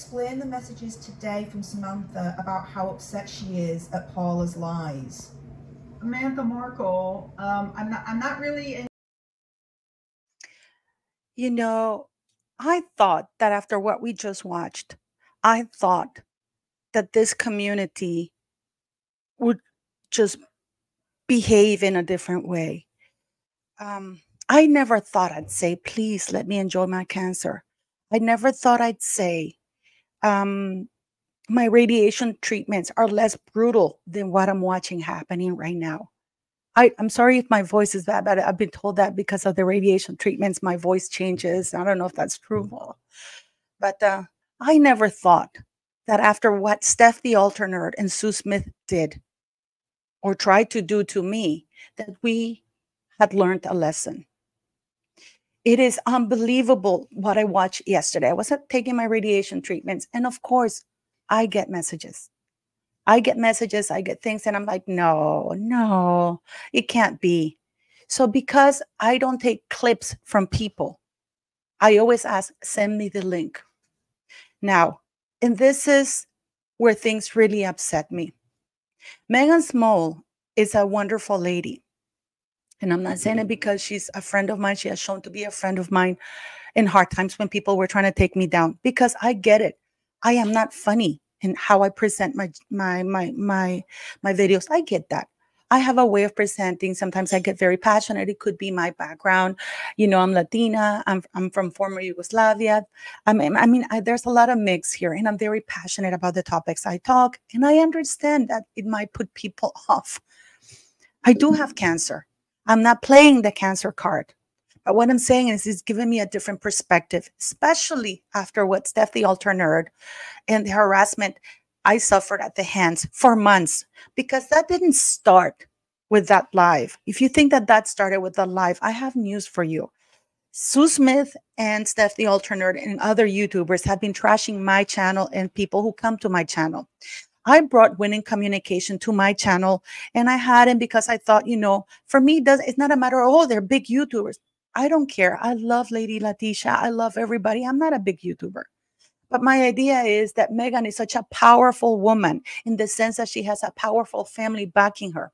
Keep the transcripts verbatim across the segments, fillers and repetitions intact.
explain the messages today from Samantha about how upset she is at Paula's lies? Samantha Markle, um, I'm not, I'm not really in. You know, I thought that after what we just watched, I thought that this community would just behave in a different way. Um, I never thought I'd say, please let me enjoy my cancer. I never thought I'd say, um, my radiation treatments are less brutal than what I'm watching happening right now. I, I'm sorry if my voice is bad, but I've been told that because of the radiation treatments, my voice changes. I don't know if that's true. But uh, I never thought that after what Steph the Alter Nerd and Sue Smith did or tried to do to me, that we had learned a lesson. It is unbelievable what I watched yesterday. I was taking my radiation treatments. And of course, I get messages. I get messages. I get things. And I'm like, no, no, it can't be. So because I don't take clips from people, I always ask, send me the link. Now, and this is where things really upset me. Meghan's Mole is a wonderful lady. And I'm not saying it because she's a friend of mine. She has shown to be a friend of mine in hard times when people were trying to take me down, because I get it. I am not funny in how I present my, my, my, my, my videos. I get that. I have a way of presenting. Sometimes I get very passionate. It could be my background. You know, I'm Latina. I'm, I'm from former Yugoslavia. I'm, I mean, I, there's a lot of mix here, and I'm very passionate about the topics I talk. And I understand that it might put people off. I do have cancer. I'm not playing the cancer card. But what I'm saying is it's given me a different perspective, especially after what Steph the Alter Nerd and the harassment I suffered at the hands for months, because that didn't start with that live. If you think that that started with the live, I have news for you. Sue Smith and Steph the Alter Nerd and other YouTubers have been trashing my channel and people who come to my channel. I brought Winning Communication to my channel, and I had him because I thought, you know, for me, it doesn't, it's not a matter of, oh, they're big YouTubers. I don't care. I love Lady Latisha. I love everybody. I'm not a big YouTuber. But my idea is that Meghan is such a powerful woman in the sense that she has a powerful family backing her.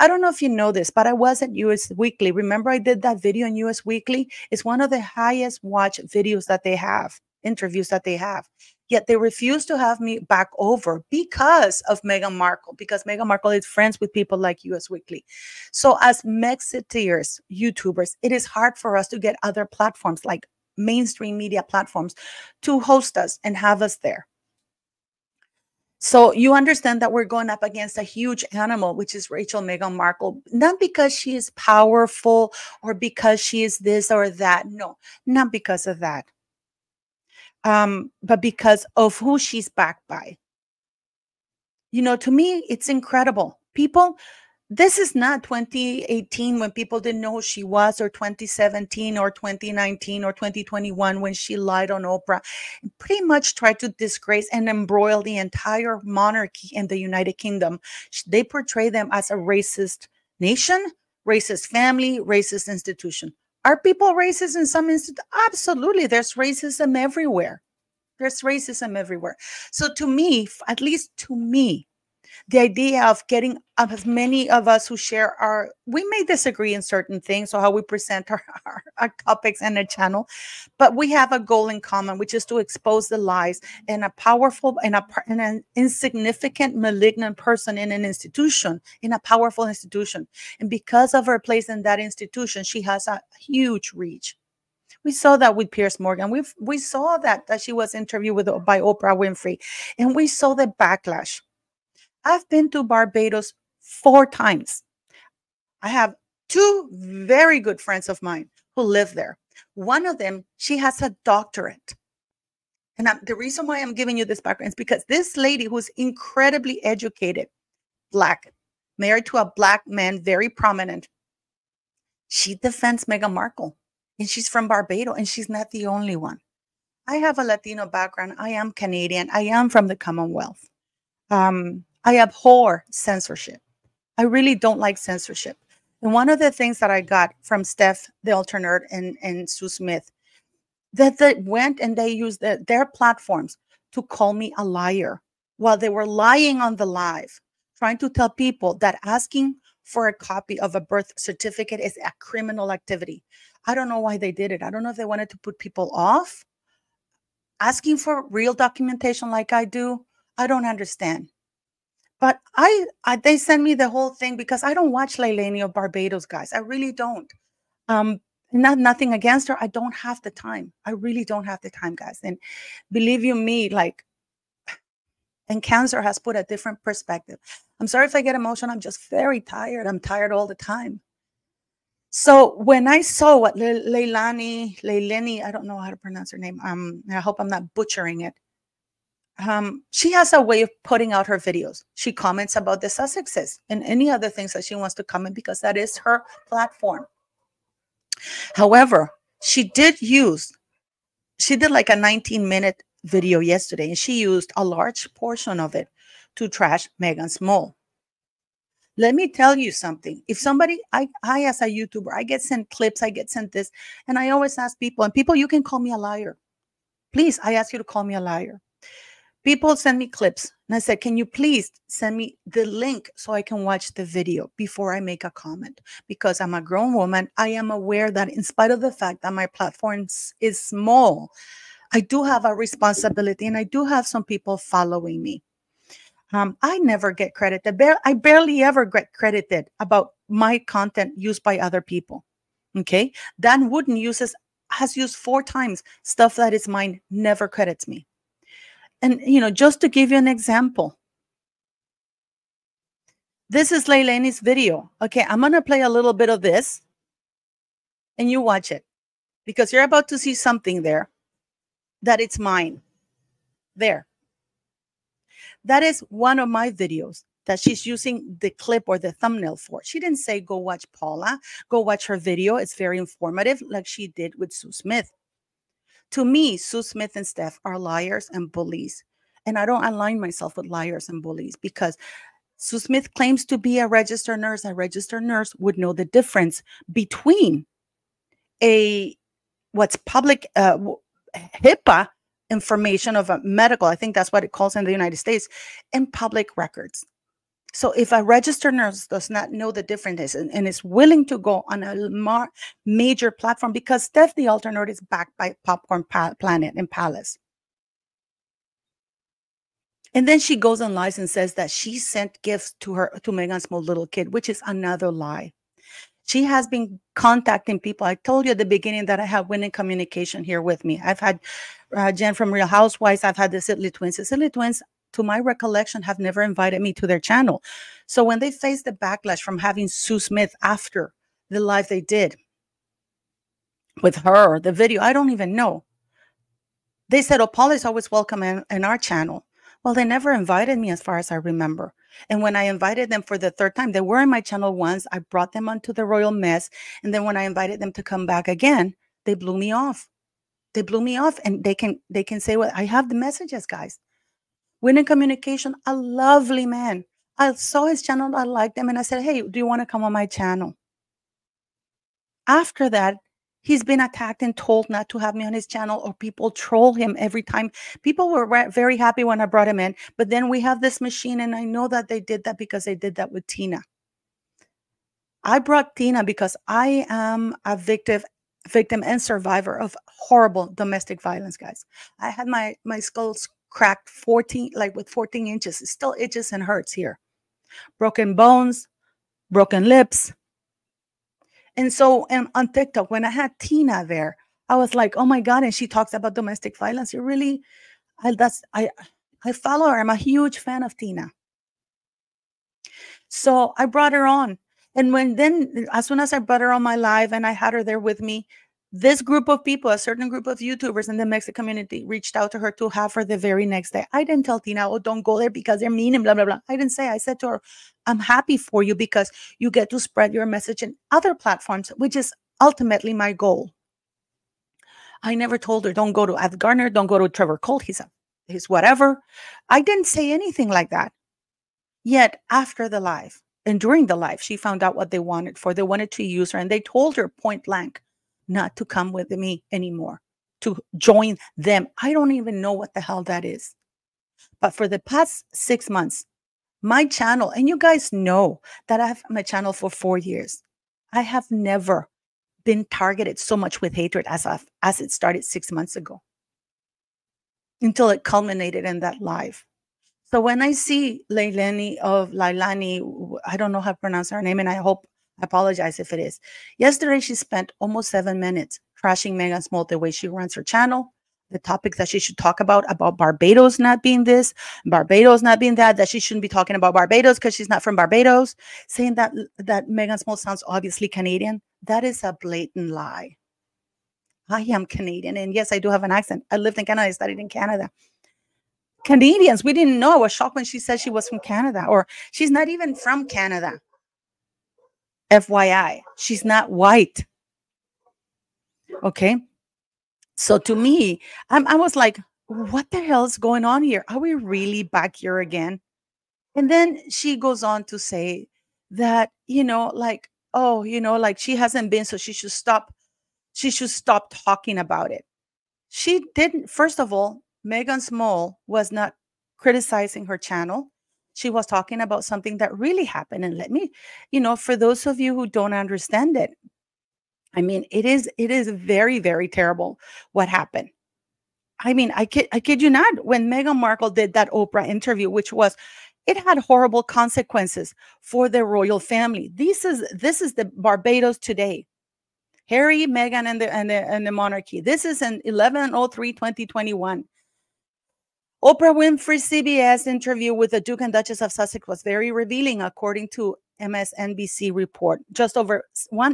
I don't know if you know this, but I was at U S Weekly. Remember I did that video in U S Weekly? It's one of the highest watched videos that they have, interviews that they have. Yet they refuse to have me back over because of Meghan Markle, because Meghan Markle is friends with people like U S Weekly. So as Mexiteers, YouTubers, it is hard for us to get other platforms like mainstream media platforms to host us and have us there. So you understand that we're going up against a huge animal, which is Rachel Meghan Markle, not because she is powerful or because she is this or that. No, not because of that. Um, but because of who she's backed by. You know, to me, it's incredible. People, this is not twenty eighteen when people didn't know who she was, or twenty seventeen or twenty nineteen or twenty twenty-one when she lied on Oprah and pretty much tried to disgrace and embroil the entire monarchy in the United Kingdom. They portray them as a racist nation, racist family, racist institution. Are people racist in some instances? Absolutely. There's racism everywhere. There's racism everywhere. So to me, at least to me, the idea of getting as many of us who share our, we may disagree in certain things or how we present our, our, our topics and our channel, but we have a goal in common, which is to expose the lies and a powerful and, a, and an insignificant malignant person in an institution, in a powerful institution. And because of her place in that institution, she has a huge reach. We saw that with Piers Morgan. We we saw that, that she was interviewed with, by Oprah Winfrey, and we saw the backlash. I've been to Barbados four times. I have two very good friends of mine who live there. One of them, she has a doctorate. And I'm, the reason why I'm giving you this background is because this lady who's incredibly educated, Black, married to a Black man, very prominent, she defends Meghan Markle. And she's from Barbados, and she's not the only one. I have a Latino background. I am Canadian. I am from the Commonwealth. Um... I abhor censorship. I really don't like censorship. And one of the things that I got from Steph the Alter Nerd and, and Sue Smith, that they went and they used the, their platforms to call me a liar while they were lying on the live, trying to tell people that asking for a copy of a birth certificate is a criminal activity. I don't know why they did it. I don't know if they wanted to put people off. Asking for real documentation like I do, I don't understand. But I, I they sent me the whole thing because I don't watch Leilani of Barbados, guys. I really don't. Um, not nothing against her. I don't have the time. I really don't have the time, guys. And believe you me, like, and cancer has put a different perspective. I'm sorry if I get emotional. I'm just very tired. I'm tired all the time. So when I saw what Le Leilani, Leilani, I don't know how to pronounce her name. Um, I hope I'm not butchering it. Um, she has a way of putting out her videos. She comments about the Sussexes and any other things that she wants to comment because that is her platform. However, she did use, she did like a nineteen minute video yesterday, and she used a large portion of it to trash Meghan's Mole. Let me tell you something. If somebody, I, I as a YouTuber, I get sent clips, I get sent this, and I always ask people, and people, you can call me a liar. Please, I ask you to call me a liar. People send me clips, and I said, can you please send me the link so I can watch the video before I make a comment? Because I'm a grown woman. I am aware that in spite of the fact that my platform is small, I do have a responsibility, and I do have some people following me. Um, I never get credited. I barely ever get credited about my content used by other people, okay? Dan Wootton uses, has used four times stuff that is mine, never credits me. And, you know, just to give you an example, this is Leilani's video. Okay, I'm going to play a little bit of this and you watch it because you're about to see something there that it's mine. There. That is one of my videos that she's using the clip or the thumbnail for. She didn't say, go watch Paula, go watch her video. It's very informative, like she did with Sue Smith. To me, Sue Smith and Steph are liars and bullies. And I don't align myself with liars and bullies because Sue Smith claims to be a registered nurse. A registered nurse would know the difference between a what's public uh, HIPAA information of a medical, I think that's what it calls in the United States, and public records. So if a registered nurse does not know the difference and, and is willing to go on a major platform, because Steph the Alter Nerd is backed by Popcorn Planet and Palace. And then she goes and lies and says that she sent gifts to her, to Meghan's Mole little kid, which is another lie. She has been contacting people. I told you at the beginning that I have Winning Communication here with me. I've had uh, Jen from Real Housewives. I've had the Silly twins. The Silly twins, to my recollection, have never invited me to their channel. So when they faced the backlash from having Sue Smith after the live they did with her, the video, I don't even know. They said, oh, Paula is always welcome in, in our channel. Well, they never invited me as far as I remember. And when I invited them for the third time, they were in my channel once. I brought them onto the royal mess. And then when I invited them to come back again, they blew me off. They blew me off. And they can, they can say, well, I have the messages, guys. Winning Communication, a lovely man. I saw his channel, I liked him, and I said, hey, do you want to come on my channel? After that, he's been attacked and told not to have me on his channel, or people troll him every time. People were very happy when I brought him in, but then we have this machine, and I know that they did that because they did that with Tina. I brought Tina because I am a victim victim and survivor of horrible domestic violence, guys. I had my, my skulls cracked fourteen, like with fourteen inches. It still itches and hurts here. Broken bones, broken lips. And so and on TikTok, when I had Tina there, I was like, oh my God. And she talks about domestic violence. It really, I, that's, I, I follow her. I'm a huge fan of Tina. So I brought her on. And when then, as soon as I brought her on my live and I had her there with me, this group of people, a certain group of YouTubers in the Mexican community reached out to her to have her the very next day. I didn't tell Tina, oh, don't go there because they're mean and blah, blah, blah. I didn't say, I said to her, I'm happy for you because you get to spread your message in other platforms, which is ultimately my goal. I never told her, don't go to Ad Garner, don't go to Trevor Colt, he's, a, he's whatever. I didn't say anything like that. Yet after the live and during the live, she found out what they wanted for. They wanted to use her and they told her point blank not to come with me anymore, to join them. I don't even know what the hell that is. But for the past six months, my channel, and you guys know that I've had my channel for four years. I have never been targeted so much with hatred as I've, as it started six months ago, until it culminated in that live. So when I see Leilani of Leilani, I don't know how to pronounce her name, and I hope, I apologize if it is. Yesterday, she spent almost seven minutes trashing Meghan's Mole, the way she runs her channel, the topics that she should talk about, about Barbados not being this, Barbados not being that, that she shouldn't be talking about Barbados because she's not from Barbados, saying that, that Meghan's Mole sounds obviously Canadian. That is a blatant lie. I am Canadian, and yes, I do have an accent. I lived in Canada. I studied in Canada. Canadians, we didn't know. I was shocked when she said she was from Canada, or she's not even from Canada. F Y I, she's not white. Okay? So to me, I'm, I was like, what the hell is going on here? Are we really back here again? And then she goes on to say that, you know, like, oh, you know, like she hasn't been, so she should stop. She should stop talking about it. She didn't. First of all, Meghan's Mole was not criticizing her channel. She was talking about something that really happened. And let me, you know, for those of you who don't understand it, I mean, it is, it is very, very terrible what happened. I mean, I kid, I kid you not, when Meghan Markle did that Oprah interview, which was, it had horrible consequences for the royal family. This is, this is the Barbados today. Harry, Meghan, and the, and the, and the monarchy. This is in eleven oh three twenty twenty-one. Oprah Winfrey's C B S interview with the Duke and Duchess of Sussex was very revealing, according to M S N B C report. Just over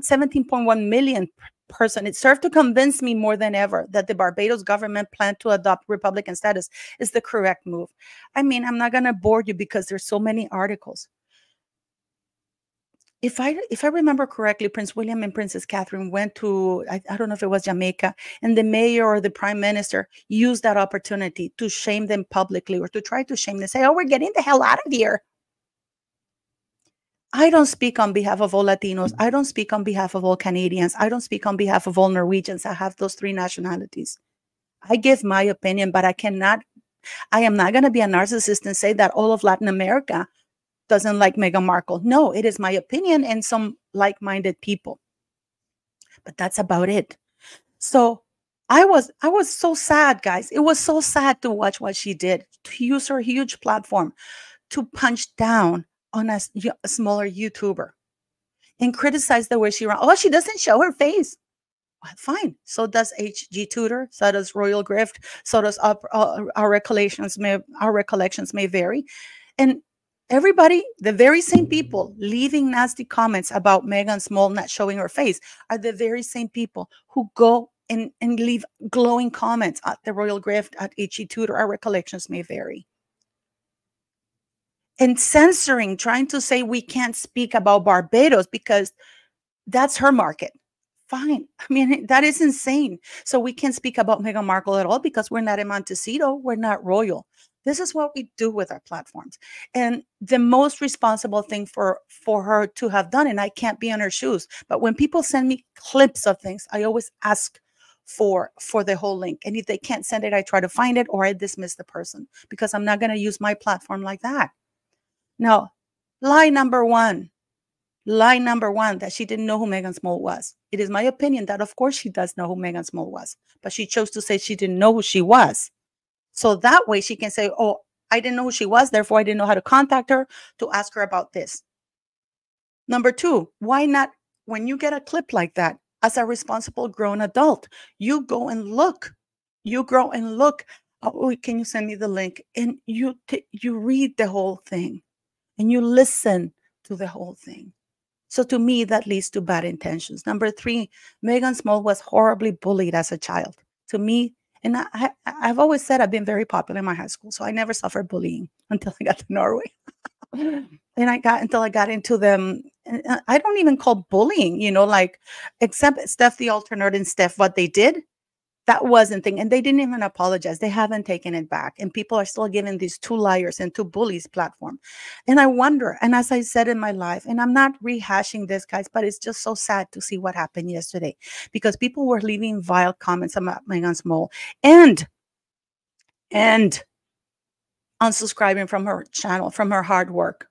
seventeen point one million person. It served to convince me more than ever that the Barbados government plan to adopt Republican status is the correct move. I mean, I'm not going to bore you because there's so many articles. If I, if I remember correctly, Prince William and Princess Catherine went to, I, I don't know if it was Jamaica, and the mayor or the prime minister used that opportunity to shame them publicly, or to try to shame them, say, oh, we're getting the hell out of here. I don't speak on behalf of all Latinos. I don't speak on behalf of all Canadians. I don't speak on behalf of all Norwegians. I have those three nationalities. I give my opinion, but I cannot, I am not going to be a narcissist and say that all of Latin America doesn't like Meghan Markle. No, it is my opinion and some like-minded people. But that's about it. So I was, I was so sad, guys. It was so sad to watch what she did, to use her huge platform to punch down on a, a smaller YouTuber and criticize the way she ran. Oh, she doesn't show her face. Well, fine. So does H G Tudor. So does Royal Grift. So does our, our, our recollections may our recollections may vary. And everybody, the very same people leaving nasty comments about Meghan's Mole not showing her face are the very same people who go and, and leave glowing comments at the Royal Grift, at H G Tudor, Our Recollections May Vary. And censoring, trying to say we can't speak about Barbados because that's her market. Fine. I mean, that is insane. So we can't speak about Meghan Markle at all because we're not a Montecito, we're not royal. This is what we do with our platforms. And the most responsible thing for, for her to have done, and I can't be in her shoes, but when people send me clips of things, I always ask for, for the whole link. And if they can't send it, I try to find it, or I dismiss the person, because I'm not going to use my platform like that. Now, lie number one, lie number one, that she didn't know who Meghan's Mole was. It is my opinion that, of course, she does know who Meghan's Mole was, but she chose to say she didn't know who she was. So that way she can say, oh, I didn't know who she was, therefore I didn't know how to contact her to ask her about this. Number two, why not, when you get a clip like that, as a responsible grown adult, you go and look, you go and look, oh, can you send me the link? And you, t you read the whole thing and you listen to the whole thing. So to me, that leads to bad intentions. Number three, Meghan's Mole was horribly bullied as a child. To me, And I, I've always said I've been very popular in my high school, so I never suffered bullying until I got to Norway. And I got until I got into them. I don't even call bullying, you know, like, except Steph the Alter Nerd and Steph, what they did, that wasn't thing. And they didn't even apologize. They haven't taken it back. And people are still giving these two liars and two bullies platform. And I wonder, and as I said in my life, and I'm not rehashing this, guys, but it's just so sad to see what happened yesterday, because people were leaving vile comments about Meghan's Mole. And, and unsubscribing from her channel, from her hard work.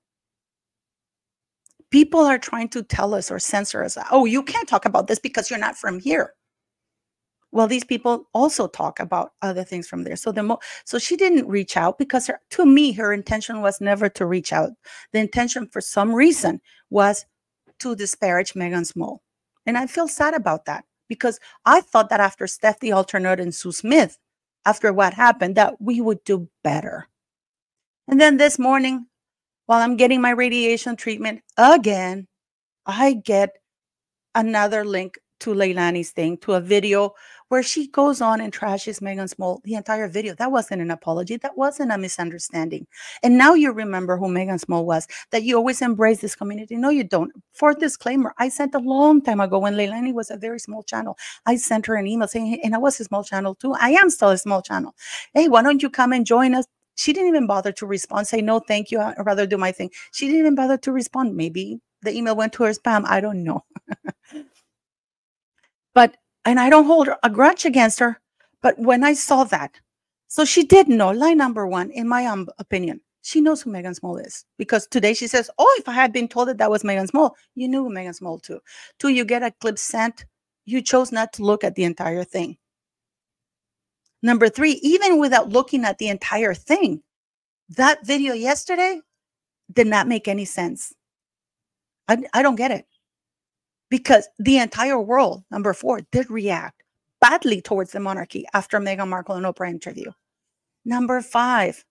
People are trying to tell us or censor us. Oh, you can't talk about this because you're not from here. Well, these people also talk about other things from there. So the mo so she didn't reach out because her, to me, her intention was never to reach out. The intention for some reason was to disparage Meghan's Mole. And I feel sad about that because I thought that after Steph the Alter Nerd and Sue Smith, after what happened, that we would do better. And then this morning, while I'm getting my radiation treatment again, I get another link to Leilani's thing, to a video where she goes on and trashes Meghan's Mole, the entire video. That wasn't an apology. That wasn't a misunderstanding. And now you remember who Meghan's Mole was, that you always embrace this community. No, you don't. For disclaimer, I sent a long time ago when Leilani was a very small channel, I sent her an email saying, hey, and I was a small channel too. I am still a small channel. Hey, why don't you come and join us? She didn't even bother to respond, say, no, thank you. I'd rather do my thing. She didn't even bother to respond. Maybe the email went to her spam. I don't know. But, and I don't hold a grudge against her, but when I saw that, so she did know, lie number one, in my um, opinion, she knows who Meghan's Mole is. Because today she says, oh, if I had been told that that was Meghan's Mole, you knew Meghan's Mole too. Two, you get a clip sent. You chose not to look at the entire thing. Number three, even without looking at the entire thing, that video yesterday did not make any sense. I, I don't get it. Because the entire world, number four, did react badly towards the monarchy after Meghan Markle and Oprah interview. Number five,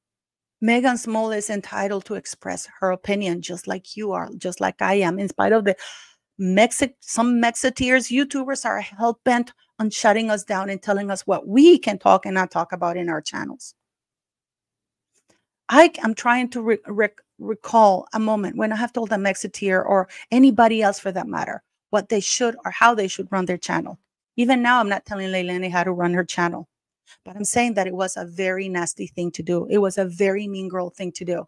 Meghan's Mole is entitled to express her opinion just like you are, just like I am, in spite of the Mexi- some Mexiteers, YouTubers are hell-bent on shutting us down and telling us what we can talk and not talk about in our channels. I am trying to re re recall a moment when I have told a Mexiteer or anybody else for that matter what they should or how they should run their channel. Even now, I'm not telling Leilani how to run her channel, but I'm saying that it was a very nasty thing to do. It was a very mean girl thing to do.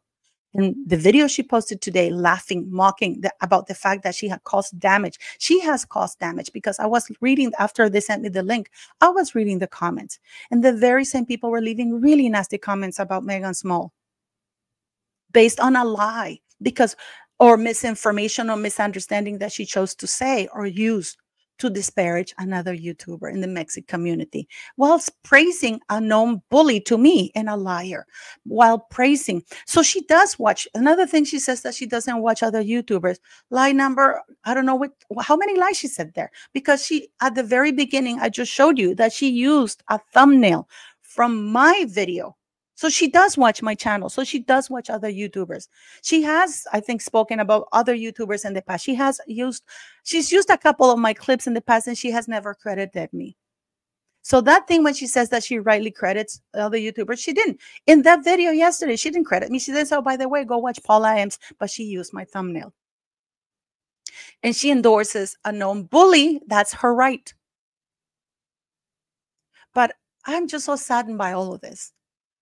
And the video she posted today, laughing, mocking the, about the fact that she had caused damage. She has caused damage because I was reading, after they sent me the link, I was reading the comments. And the very same people were leaving really nasty comments about Meghan's Mole based on a lie because, or misinformation or misunderstanding that she chose to say or use to disparage another YouTuber in the Mexican community, whilst praising a known bully to me and a liar, while praising. So she does watch. Another thing she says that she doesn't watch other YouTubers. Lie number, I don't know what, how many lies she said there. Because she, at the very beginning, I just showed you that she used a thumbnail from my video. So she does watch my channel. So she does watch other YouTubers. She has, I think, spoken about other YouTubers in the past. She has used, she's used a couple of my clips in the past and she has never credited me. So that thing when she says that she rightly credits other YouTubers, she didn't. In that video yesterday, she didn't credit me. She said, oh, by the way, go watch Paula M's, but she used my thumbnail. And she endorses a known bully. That's her right. But I'm just so saddened by all of this.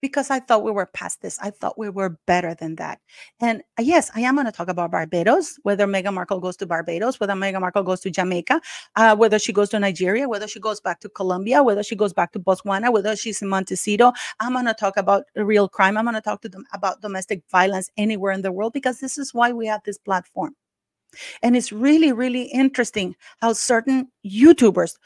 Because I thought we were past this. I thought we were better than that. And yes, I am going to talk about Barbados, whether Meghan Markle goes to Barbados, whether Meghan Markle goes to Jamaica, uh, whether she goes to Nigeria, whether she goes back to Colombia, whether she goes back to Botswana, whether she's in Montecito. I'm going to talk about real crime. I'm going to talk to them about domestic violence anywhere in the world, because this is why we have this platform. And it's really, really interesting how certain YouTubers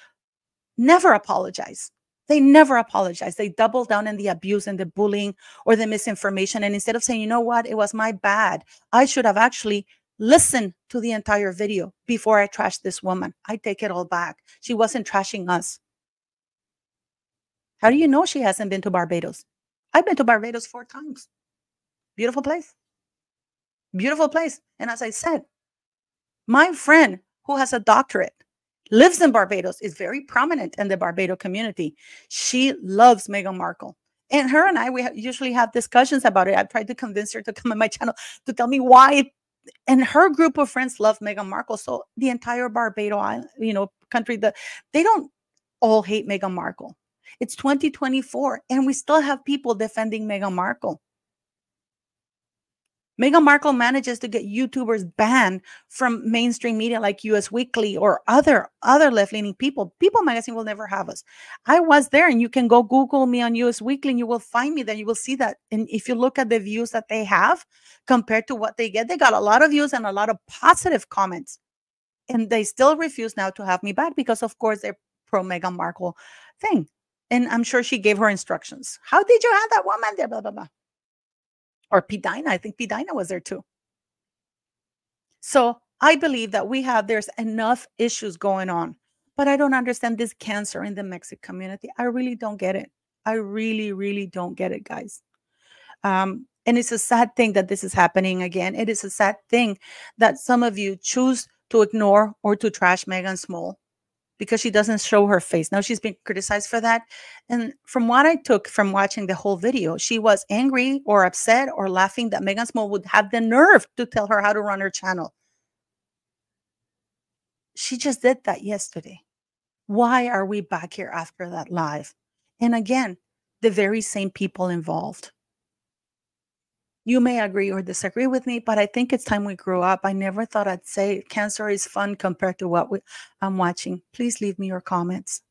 never apologize. They never apologize. They double down in the abuse and the bullying or the misinformation. And instead of saying, you know what, it was my bad, I should have actually listened to the entire video before I trashed this woman. I take it all back. She wasn't trashing us. How do you know she hasn't been to Barbados? I've been to Barbados four times. Beautiful place. Beautiful place. And as I said, my friend who has a doctorate, lives in Barbados, is very prominent in the Barbados community. She loves Meghan Markle. And her and I, we ha usually have discussions about it. I've tried to convince her to come on my channel to tell me why. And her group of friends love Meghan Markle. So the entire Barbados island, you know, country, the, they don't all hate Meghan Markle. It's twenty twenty-four, and we still have people defending Meghan Markle. Meghan Markle manages to get YouTubers banned from mainstream media like U S Weekly or other other left-leaning people. People Magazine will never have us. I was there, and you can go Google me on U S Weekly, and you will find me there. You will see that. And if you look at the views that they have compared to what they get, they got a lot of views and a lot of positive comments. And they still refuse now to have me back because, of course, they're pro-Meghan Markle thing. And I'm sure she gave her instructions. How did you have that woman there? Blah, blah, blah. Or Pedina. I think Pedina was there too. So I believe that we have, there's enough issues going on, but I don't understand this cancer in the Mexican community. I really don't get it. I really, really don't get it, guys. Um, and it's a sad thing that this is happening again. It is a sad thing that some of you choose to ignore or to trash Meghan's Mole because she doesn't show her face. Now she's been criticized for that. And from what I took from watching the whole video, she was angry or upset or laughing that Meghan's Mole would have the nerve to tell her how to run her channel. She just did that yesterday. Why are we back here after that live? And again, the very same people involved. You may agree or disagree with me, but I think it's time we grew up. I never thought I'd say cancer is fun compared to what we, I'm watching. Please leave me your comments.